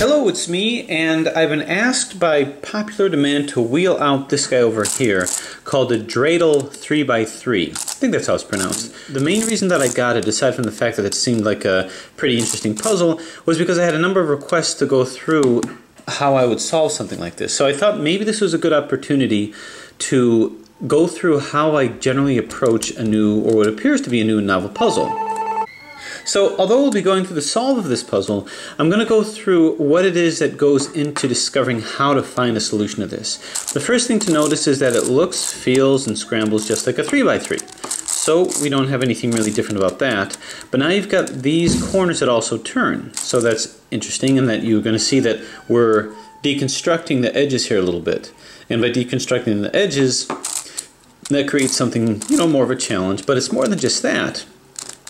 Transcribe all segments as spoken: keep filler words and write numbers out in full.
Hello, it's me, and I've been asked by popular demand to wheel out this guy over here called the Dreidel three by three. I think that's how it's pronounced. The main reason that I got it, aside from the fact that it seemed like a pretty interesting puzzle, was because I had a number of requests to go through how I would solve something like this. So I thought maybe this was a good opportunity to go through how I generally approach a new, or what appears to be a new, novel puzzle. So, although we'll be going through the solve of this puzzle, I'm going to go through what it is that goes into discovering how to find a solution to this. The first thing to notice is that it looks, feels, and scrambles just like a three by three. So we don't have anything really different about that. But now you've got these corners that also turn. So that's interesting in that you're going to see that we're deconstructing the edges here a little bit. And by deconstructing the edges, that creates something, you know, more of a challenge. But it's more than just that.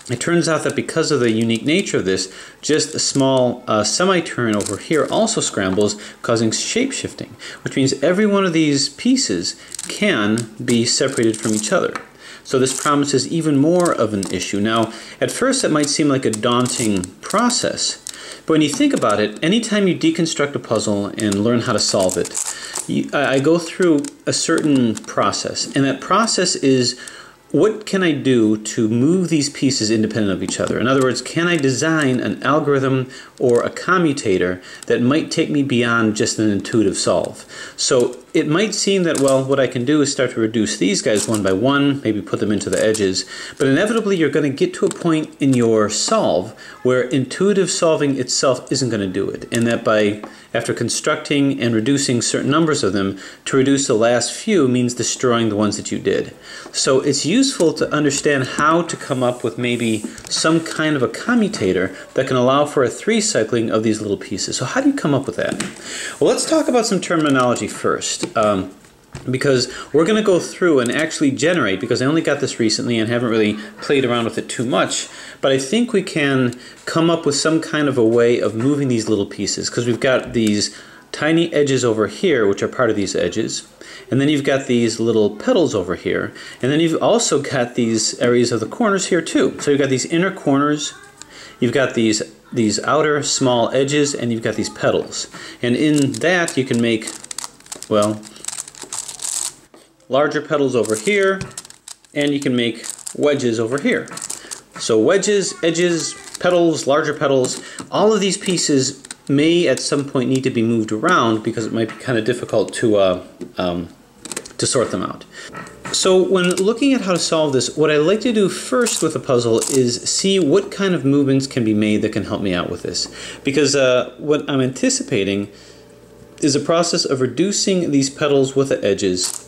It turns out that because of the unique nature of this, just a small uh, semi-turn over here also scrambles, causing shape-shifting, which means every one of these pieces can be separated from each other. So this promises even more of an issue. Now, at first it might seem like a daunting process, but when you think about it, anytime you deconstruct a puzzle and learn how to solve it, you, I go through a certain process, and that process is: what can I do to move these pieces independent of each other? In other words, can I design an algorithm or a commutator that might take me beyond just an intuitive solve? So it might seem that, well, what I can do is start to reduce these guys one by one, maybe put them into the edges, but inevitably you're going to get to a point in your solve where intuitive solving itself isn't going to do it, and that by after constructing and reducing certain numbers of them, to reduce the last few means destroying the ones that you did. So it's useful to understand how to come up with maybe some kind of a commutator that can allow for a three-cycling of these little pieces. So how do you come up with that? Well, let's talk about some terminology first. Um, because we're going to go through and actually generate, because I only got this recently and haven't really played around with it too much, but I think we can come up with some kind of a way of moving these little pieces, because we've got these tiny edges over here, which are part of these edges, and then you've got these little petals over here, and then you've also got these areas of the corners here too. So you've got these inner corners, you've got these these outer small edges, and you've got these petals. And in that you can make, well, larger petals over here, and you can make wedges over here. So wedges, edges, petals, larger petals, all of these pieces may at some point need to be moved around because it might be kind of difficult to, uh, um, to sort them out. So when looking at how to solve this, what I like to do first with a puzzle is see what kind of movements can be made that can help me out with this. Because uh, what I'm anticipating is a process of reducing these petals with the edges.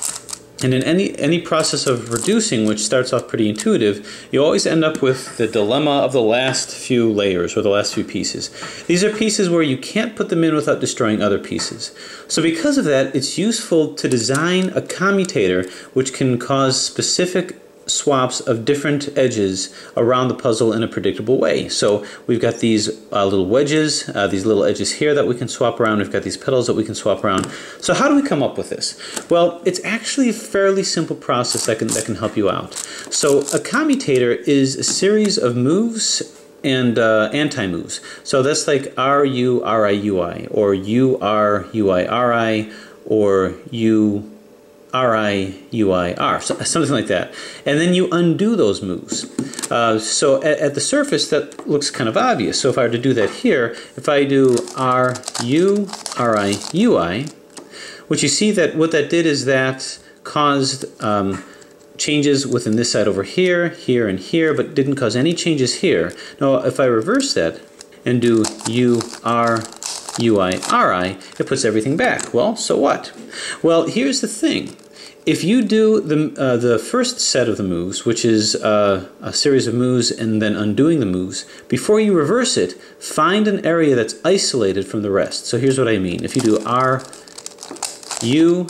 And in any, any process of reducing, which starts off pretty intuitive, you always end up with the dilemma of the last few layers, or the last few pieces. These are pieces where you can't put them in without destroying other pieces. So because of that, it's useful to design a commutator which can cause specific swaps of different edges around the puzzle in a predictable way. So we've got these uh, little wedges, uh, these little edges here that we can swap around, we've got these petals that we can swap around. So how do we come up with this? Well, it's actually a fairly simple process that can, that can help you out. So a commutator is a series of moves and uh, anti-moves. So that's like R U R I U I, or U R U I R I, or U R I U I R, something like that. And then you undo those moves. Uh, so at, at the surface, that looks kind of obvious. So if I were to do that here, if I do R U R I U I, what you see that what that did is that caused um, changes within this side over here, here, and here, but didn't cause any changes here. Now, if I reverse that and do U R U I R I, it puts everything back. Well, so what? Well, here's the thing. If you do the, uh, the first set of the moves, which is uh, a series of moves and then undoing the moves, before you reverse it, find an area that's isolated from the rest. So here's what I mean. If you do R U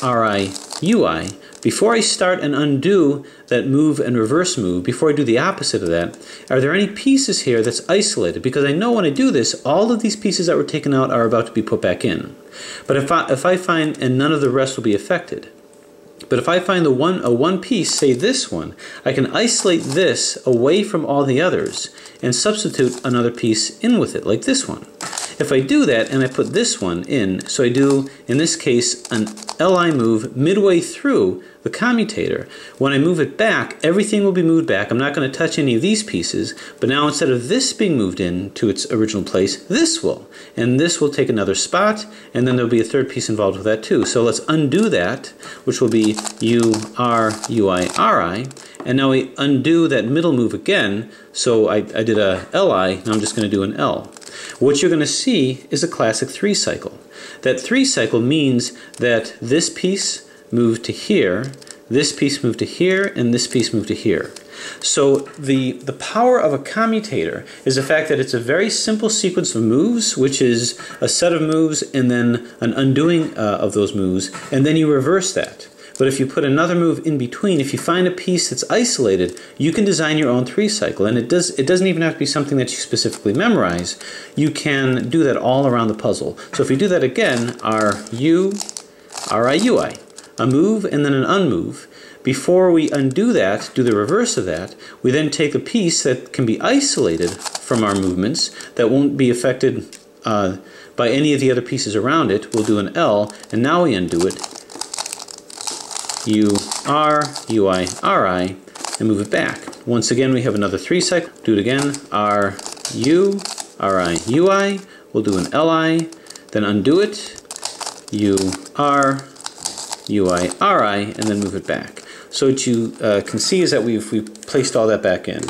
R I U I, before I start and undo that move and reverse move, before I do the opposite of that, are there any pieces here that's isolated? Because I know when I do this, all of these pieces that were taken out are about to be put back in. But if I, if I find, and none of the rest will be affected, but if I find the one, a one piece, say this one, I can isolate this away from all the others and substitute another piece in with it, like this one. If I do that and I put this one in, so I do, in this case, an L I move midway through the commutator. When I move it back, everything will be moved back. I'm not going to touch any of these pieces, but now instead of this being moved in to its original place, this will. And this will take another spot, and then there'll be a third piece involved with that too. So let's undo that, which will be U, R, U, I, R, I. And now we undo that middle move again, so I, I did a L I, now I'm just going to do an L. What you're going to see is a classic three cycle. That three cycle means that this piece moved to here, this piece moved to here, and this piece moved to here. So the, the power of a commutator is the fact that it's a very simple sequence of moves, which is a set of moves and then an undoing uh, of those moves, and then you reverse that. But if you put another move in between, if you find a piece that's isolated, you can design your own three cycle. And it, does, it doesn't even have to be something that you specifically memorize. You can do that all around the puzzle. So if you do that again, R, U, R, I, U, I. A move and then an unmove. Before we undo that, do the reverse of that, we then take a piece that can be isolated from our movements, that won't be affected uh, by any of the other pieces around it. We'll do an L, and now we undo it. U, R, U, I, R, I, and move it back. Once again, we have another three cycle. Do it again. R, U, R, I, U, I. We'll do an L, I, then undo it. U, R, U, I, R, I, and then move it back. So what you uh, can see is that we've, we've placed all that back in.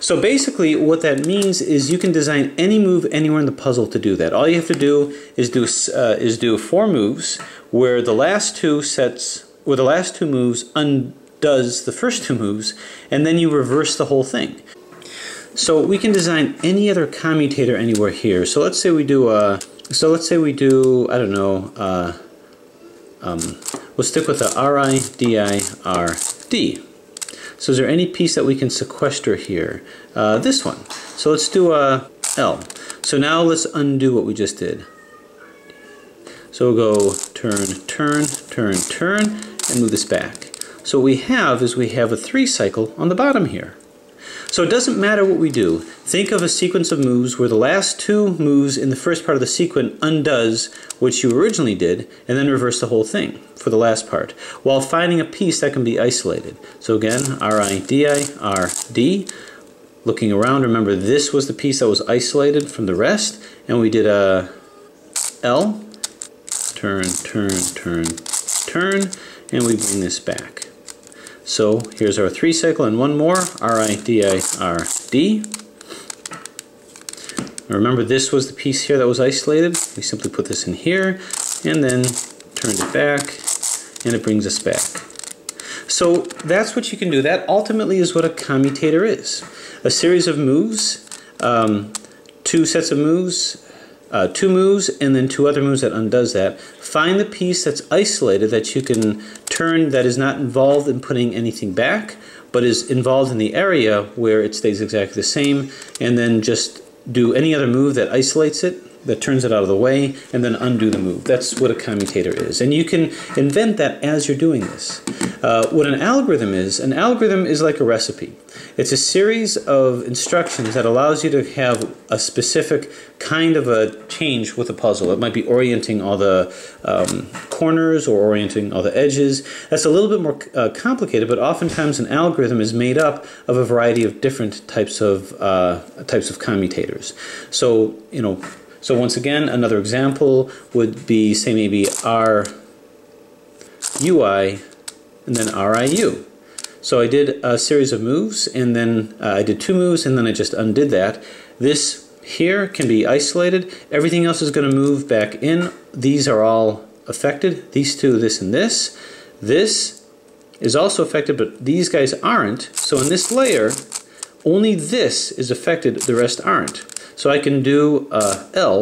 So basically what that means is you can design any move anywhere in the puzzle to do that. All you have to do is do, uh, is do four moves where the last two sets where the last two moves undoes the first two moves, and then you reverse the whole thing. So we can design any other commutator anywhere here. So let's say we do a, so let's say we do, I don't know, uh, um, we'll stick with the R, I, D, I, R, D. So is there any piece that we can sequester here? Uh, this one. So let's do a L. So now let's undo what we just did. So we'll go turn, turn, turn, turn, and move this back. So what we have is we have a three cycle on the bottom here. So it doesn't matter what we do. Think of a sequence of moves where the last two moves in the first part of the sequence undoes what you originally did and then reverse the whole thing for the last part while finding a piece that can be isolated. So again, R I D I R D. Looking around, remember this was the piece that was isolated from the rest, and we did a L. Turn, turn, turn, turn, and we bring this back. So here's our three cycle and one more, R I D I R D. Remember this was the piece here that was isolated. We simply put this in here and then turned it back, and it brings us back. So that's what you can do. That ultimately is what a commutator is. A series of moves, um, two sets of moves, Uh, two moves and then two other moves that undoes that. Find the piece that's isolated that you can turn, that is not involved in putting anything back, but is involved in the area where it stays exactly the same, and then just do any other move that isolates it, that turns it out of the way, and then undo the move. That's what a commutator is. And you can invent that as you're doing this. Uh, what an algorithm is, an algorithm is like a recipe. It's a series of instructions that allows you to have a specific kind of a change with a puzzle. It might be orienting all the um, corners or orienting all the edges. That's a little bit more uh, complicated, but oftentimes an algorithm is made up of a variety of different types of, uh, types of commutators. So, you know, So once again, another example would be, say, maybe R, U, I, and then R, I, U. So I did a series of moves, and then uh, I did two moves, and then I just undid that. This here can be isolated. Everything else is going to move back in. These are all affected. These two, this, and this. This is also affected, but these guys aren't. So in this layer, only this is affected. The rest aren't. So I can do uh, L,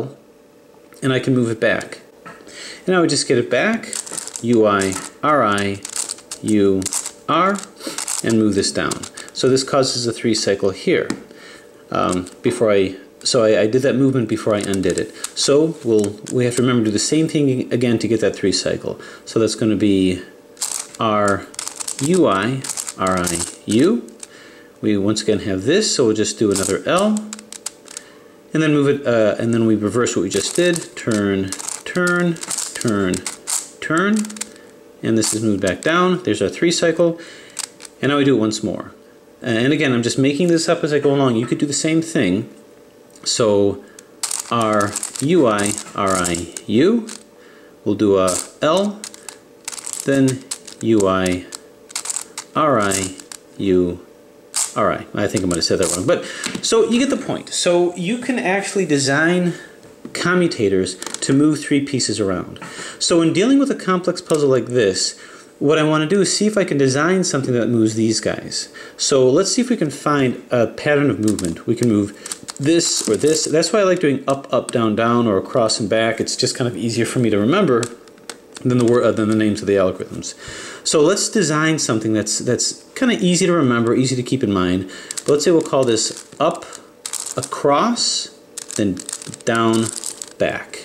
and I can move it back. And I would just get it back, U, I, R, I, U, R, and move this down. So this causes a three cycle here. Um, before I, so I, I did that movement before I undid it. So we'll, we have to remember to do the same thing again to get that three cycle. So that's going to be R, U, I, R, I, U. We once again have this, so we'll just do another L. and then move it, uh, and then we reverse what we just did. Turn, turn, turn, turn, and this is moved back down. There's our three cycle, and now we do it once more. And again, I'm just making this up as I go along. You could do the same thing. So R, U, I, R, I, U. We'll do a L, then U, I, R, I, U, R, I. I think I might have said that wrong. But so you get the point. So you can actually design commutators to move three pieces around. So in dealing with a complex puzzle like this, what I want to do is see if I can design something that moves these guys. So let's see if we can find a pattern of movement. We can move this or this. That's why I like doing up, up, down, down, or across and back. It's just kind of easier for me to remember than the word, uh, than the names of the algorithms. So let's design something that's that's kind of easy to remember, easy to keep in mind. But let's say we'll call this up, across, then down, back.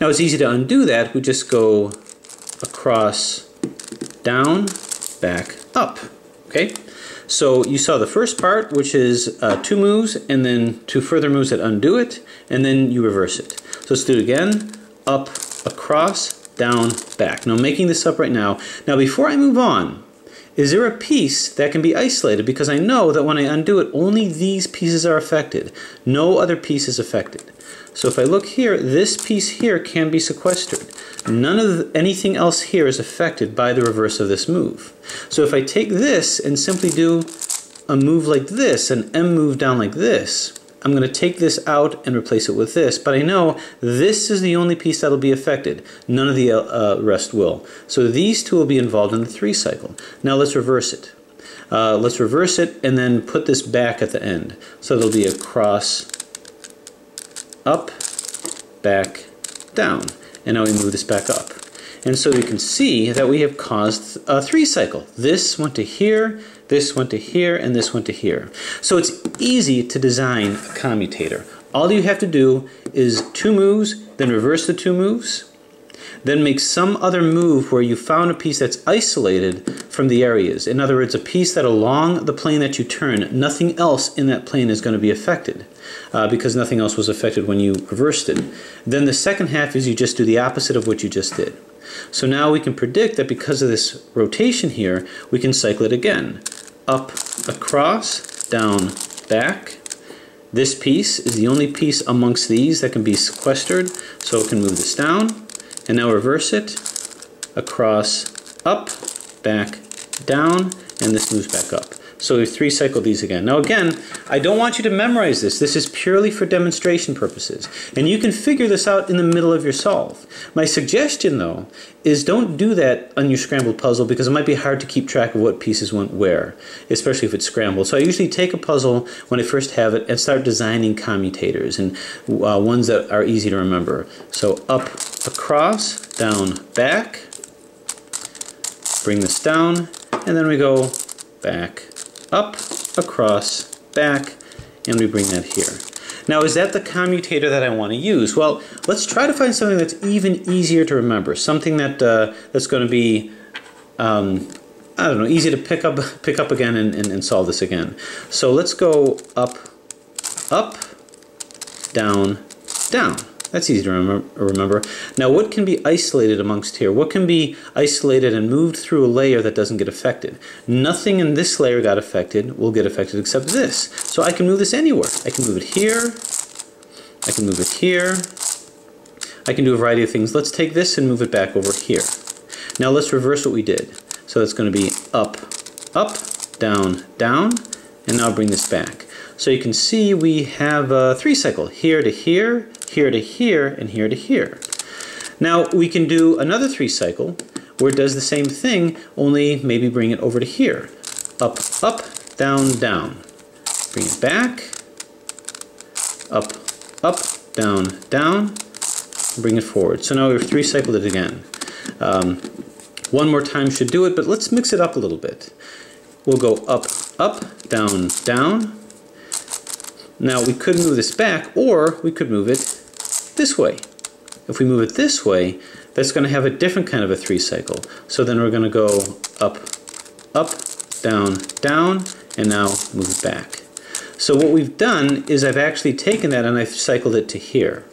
Now it's easy to undo that. We just go across, down, back, up, okay? So you saw the first part, which is uh, two moves, and then two further moves that undo it, and then you reverse it. So let's do it again, up, across, down, back. Now I'm making this up right now. Now before I move on, is there a piece that can be isolated? Because I know that when I undo it, only these pieces are affected. No other piece is affected. So if I look here, this piece here can be sequestered. None of the, anything else here is affected by the reverse of this move. So if I take this and simply do a move like this, an M move down like this, I'm going to take this out and replace it with this, but I know this is the only piece that'll be affected. None of the uh, rest will. So these two will be involved in the three cycle. Now let's reverse it. Uh, let's reverse it and then put this back at the end. So there'll be a cross, up, back, down. And now we move this back up. And so you can see that we have caused a three cycle. This went to here, this went to here, and this went to here. So it's easy to design a commutator. All you have to do is two moves, then reverse the two moves, then make some other move where you found a piece that's isolated from the areas. In other words, a piece that along the plane that you turn, nothing else in that plane is going to be affected. Uh, because nothing else was affected when you reversed it. Then the second half is you just do the opposite of what you just did. So now we can predict that because of this rotation here, we can cycle it again. Up, across, down, back. This piece is the only piece amongst these that can be sequestered, so it can move this down. And now reverse it. Across, up, back, down, and this moves back up. So we three cycle these again. Now again, I don't want you to memorize this. This is purely for demonstration purposes. And you can figure this out in the middle of your solve. My suggestion though, is don't do that on your scrambled puzzle because it might be hard to keep track of what pieces went where, especially if it's scrambled. So I usually take a puzzle when I first have it and start designing commutators and uh, ones that are easy to remember. So up, across, down, back, bring this down, and then we go back, up, across, back, and we bring that here. Now, is that the commutator that I want to use? Well, let's try to find something that's even easier to remember, something that uh, that's going to be, um, I don't know, easy to pick up, pick up again and, and, and solve this again. So let's go up, up, down, down. That's easy to rem- remember. Now, what can be isolated amongst here? What can be isolated and moved through a layer that doesn't get affected? Nothing in this layer got affected, will get affected except this. So I can move this anywhere. I can move it here. I can move it here. I can do a variety of things. Let's take this and move it back over here. Now let's reverse what we did. So that's going to be up, up, down, down, and now bring this back. So you can see we have a three cycle, here to here, here to here, and here to here. Now we can do another three cycle where it does the same thing, only maybe bring it over to here. Up, up, down, down. Bring it back. Up, up, down, down. Bring it forward. So now we've three cycled it again. Um, one more time should do it, but let's mix it up a little bit. We'll go up, up, down, down. Now we could move this back, or we could move it this way. If we move it this way, that's going to have a different kind of a three cycle. So then we're going to go up, up, down, down, and now move it back. So what we've done is I've actually taken that and I've cycled it to here.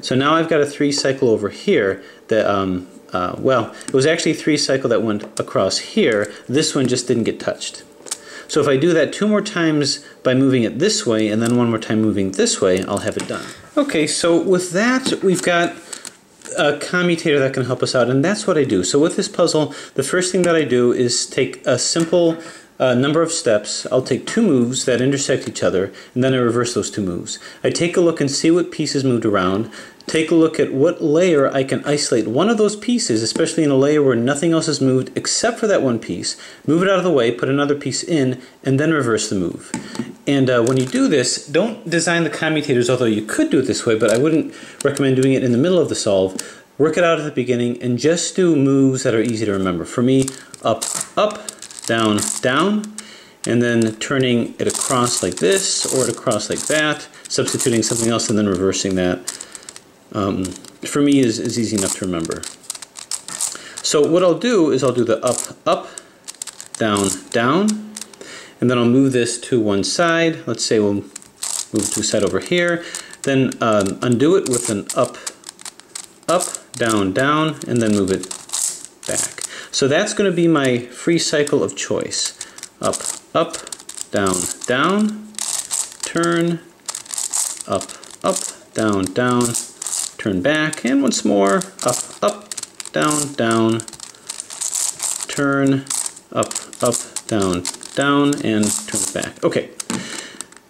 So now I've got a three cycle over here that, um, uh, well, it was actually three cycle that went across here. This one just didn't get touched. So if I do that two more times by moving it this way and then one more time moving this way, I'll have it done. Okay, so with that, we've got a commutator that can help us out, and that's what I do. So with this puzzle, the first thing that I do is take a simple uh, number of steps. I'll take two moves that intersect each other, and then I reverse those two moves. I take a look and see what pieces moved around. Take a look at what layer I can isolate one of those pieces, especially in a layer where nothing else is moved except for that one piece. Move it out of the way, put another piece in, and then reverse the move. And uh, when you do this, don't design the commutators, although you could do it this way, but I wouldn't recommend doing it in the middle of the solve. Work it out at the beginning and just do moves that are easy to remember. For me, up, up, down, down, and then turning it across like this or it across like that, substituting something else and then reversing that. Um, for me is, is easy enough to remember. So what I'll do is I'll do the up, up, down, down, and then I'll move this to one side. Let's say we'll move to a side over here, then um, undo it with an up, up, down, down, and then move it back. So that's going to be my free cycle of choice. Up, up, down, down, turn, up, up, down, down, turn back, and once more, up, up, down, down, turn, up, up, down, down, and turn it back. Okay,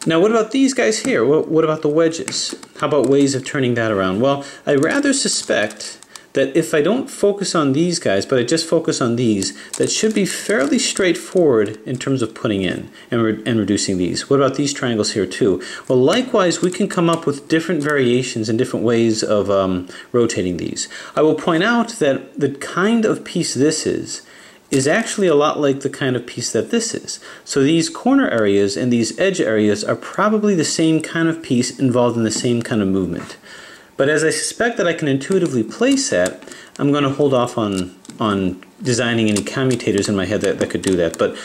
now what about these guys here? What about the wedges? How about ways of turning that around? Well, I rather suspect that if I don't focus on these guys, but I just focus on these, that should be fairly straightforward in terms of putting in and, re and reducing these. What about these triangles here too? Well, likewise, we can come up with different variations and different ways of um, rotating these. I will point out that the kind of piece this is, is actually a lot like the kind of piece that this is. So these corner areas and these edge areas are probably the same kind of piece involved in the same kind of movement. But as I suspect that I can intuitively place that, I'm going to hold off on, on designing any commutators in my head that, that could do that. But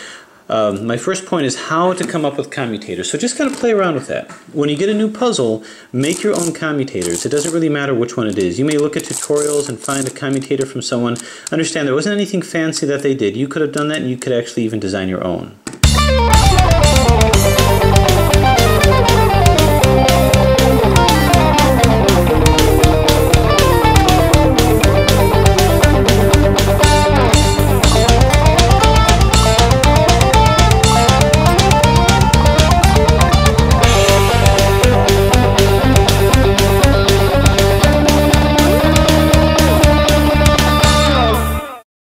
um, my first point is how to come up with commutators. So just kind of play around with that. When you get a new puzzle, make your own commutators. It doesn't really matter which one it is. You may look at tutorials and find a commutator from someone. Understand there wasn't anything fancy that they did. You could have done that, and you could actually even design your own.